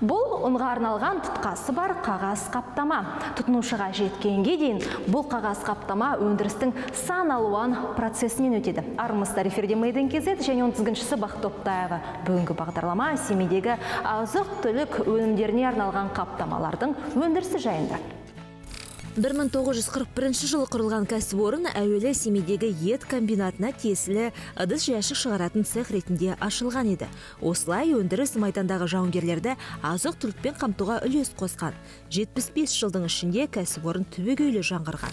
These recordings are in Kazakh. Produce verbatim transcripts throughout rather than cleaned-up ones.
Бұл онға арналған тұтқасы бар қағаз қаптама. Тұтынушыға жеткенге дейін бұл қағаз қаптама өндірістің сан алуан процесінен өтеді. Армысыздар, эфирде Мэйден кз, және он тізгіншісі Бақыт Топтаева. Бүгінгі бағдарлама Семейдегі азық-түлік өнімдеріне арналған қаптамалардың өндірісі жайында. бір мың тоғыз жүз қырық бірінші жылы құрылған кәсіпорын әуелі Семейдегі ет комбинатына тиесілі ыдыс жәшік шығаратын цех ретінде ашылған еді. Осылай өндіріс майдандағы жауынгерлерді азық-түлікпен қамтуға үлес қосқан. жетпіс бес жылдың ішінде кәсіпорын түбегейлі жаңғырған.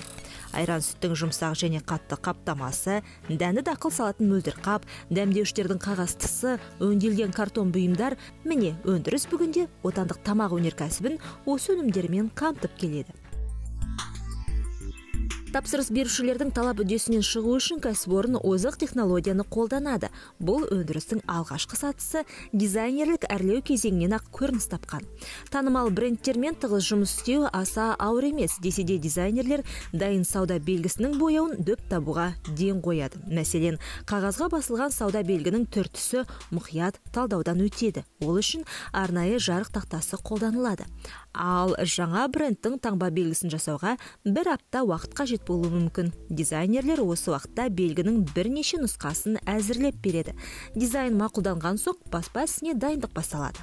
Айран сүттің жұмсақ және қатты қаптамасы, дәнді дақыл салатын мөлдір қап, дәмдеуштердің қағастысы, өңделген картон бұйымдар, міне өндіріс бүгінде отандық тамақ өнеркәсібін осы өнімдермен қамтып келеді. Тапсырыс берушілердің талап үдесінен шығу үшін кәсіпорын озық технологияны қолданады. Бұл өндірістің алғашқы сатысы дизайнерлік әрлеу кезеңінен ақ көрініс тапқан. Танымал брендтермен тығыз жұмыс істеу аса ауыр емес, десе де дизайнерлер дайын сауда белгісінің бояуын дөп табуға ден қояды. Мәселен, қағазға басылған сауда белгінің түр-түсі мұқият талдаудан өтеді. Ол үшін арнайы жарық тақтасы қолданылады. Ал жаңа брендтің таңба белгісін жасауға бір апта уақыт қажет болуы мүмкін. Дизайнерлер осы уақытта белгінің бірнеше нұсқасын әзірлеп береді. Дизайн мақұлданған соң баспа ісіне дайындық басталады.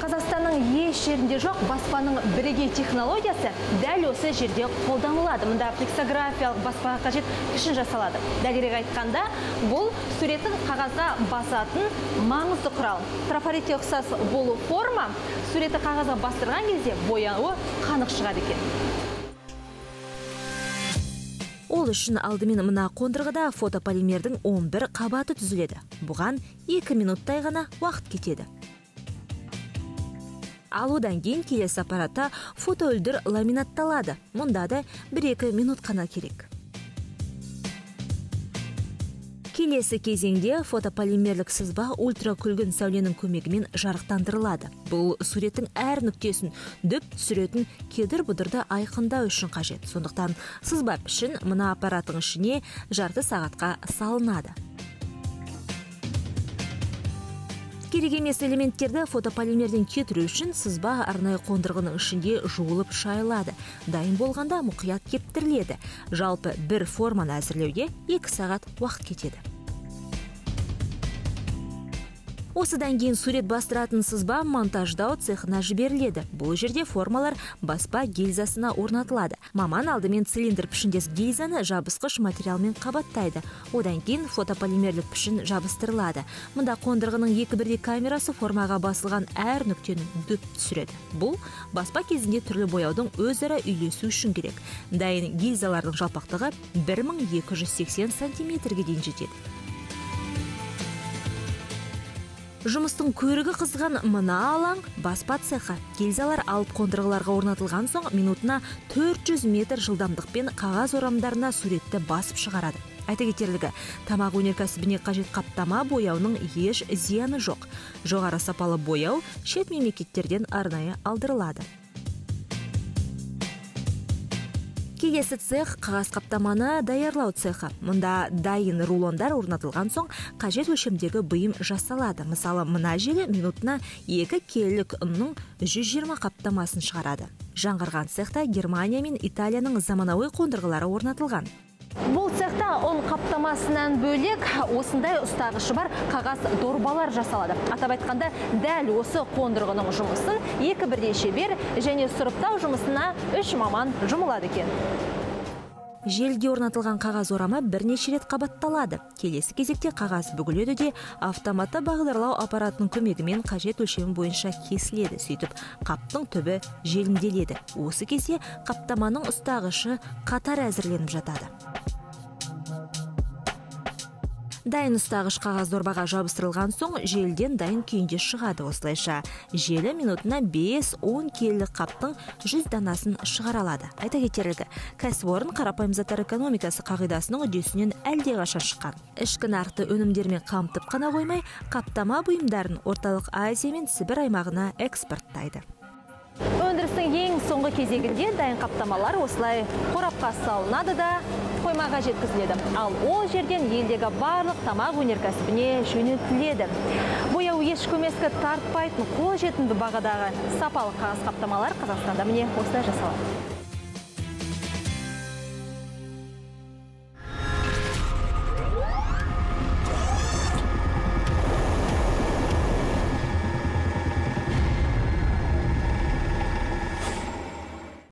Қазақстанның еш жерінде жоқ баспаның бірегей технологиясы дәл осы жерде қолданылады. Мұнда плексографиялық баспаға қажет үшін жасалады. Дәлірек айтқанда, бұл суретін қағазға басатын маңызды құрал. Трафаретке ұқсас болу форма суреті қағазға бастырған кезде бояуы қанық шығады екен. Ол үшін алдымен мына қондырғыда фотополимердің он бір қабаты түзіледі. Бұған екі минуттай ғана уақыт кетеді. Ал одан кейін келесі аппаратта фотоүлдір ламинатталады. Мұнда да бір екі минут қана керек. Келесі кезеңде фотополимерлік сызба ультракүлгін сәуленің көмегімен жарықтандырылады. Бұл суреттің әр нүктесін дөп түсіретін кедір-бұдырды айқындау үшін қажет. Сондықтан сызба пішін мына аппараттың ішіне жарты сағатқа салынады. Керек емес элементтерді фотополимерден кетіру үшін сызба арнайы қондырғының ішінде жуылып шайылады. Дайын болғанда мұқият кептіріледі. Жалпы бір форманы әзірлеуге екі сағат уақыт кетеді. Осыдан кейін сурет бастыратын сызба монтаждау цехына жіберіледі. Бұл жерде формалар баспа гильзасына орнатылады. Маман алдымен цилиндр пішіндес гильзаны жабысқыш материалмен қабаттайды. Одан кейін фотополимерлік пішін жабыстырылады. Мұнда қондырғының екі бірдей камерасы формаға басылған әр нүктені дөп түсіреді. Бұл баспа кезінде түрлі бояудың өзара үйлесу үшін керек. Дайын гильзалардың жалпақтығы бір мың екі жүз сексен сантиметрге дейін жетеді. Жұмыстың көрігі қызған мына алаң баспа цехы. Гильзалар алып қондырғыларға орнатылған соң минутына төрт жүз метр жылдамдықпен қағаз орамдарына суретті басып шығарады. Айта кетерлігі, тамақ өнеркәсібіне қажет қаптама бояуының еш зияны жоқ. Жоғары сапалы бояу шет мемлекеттерден арнайы алдырылады. Келесі цех қағаз қаптаманы даярлау цехы. Мұнда дайын рулондар орнатылған соң қажет өлшемдегі бұйым жасалады. Мысалы, мына желі минутына екі келілік ұнның жүз жиырма қаптамасын шығарады. Жаңғырған цехта Германия мен Италияның заманауи қондырғылары орнатылған. Бұл цехта ұн қаптамасынан бөлек осындай ұстағышы бар қағаз дорбалар жасалады. Атап айтқанда, дәл осы қондырғының жұмысын екі бірдей шебер және сұрыптау жұмысына үш маман жұмылады екен. Желге орнатылған қағаз орама бірнеше рет қабатталады. Келесі кезекте қағаз бүгіледі де автоматты бағдарлау аппаратының көмегімен қажет өлшемі бойынша кесіледі. Сөйтіп, қаптың түбі желімделеді. Осы кезде қаптаманың ұстағышы қатар әзірленіп жатады. Дайын ұстағыш қағаз дорбаға жабыстырылған соң желден дайын күйінде шығады. Осылайша желі минутына бес он келілік қаптың жүз данасын шығаралады. Айта кетерлігі, кәсіпорын қарапайым заттар экономикасы қағидасының үдесінен әлде қашан шыққан. Ішкі нарықты өнімдермен қамтып қана қоймай, қаптама бұйымдарын Орталық Азия мен Сібір аймағына экспорттайды. Өндірістің ең соңғы кезегінде дайын қаптамалар осылай қорапқа салынады да қоймаға жеткізіледі. Ал ол жерден елдегі барлық тамақ өнеркәсібіне жөнелтіледі. Бояу еш көмескі тартпайтын қолжетімді бағадағы сапалы қағаз қаптамалар Қазақстанда міне осылай жасалады.